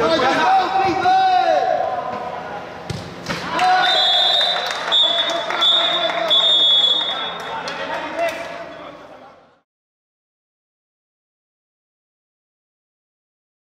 Vai, Tobias!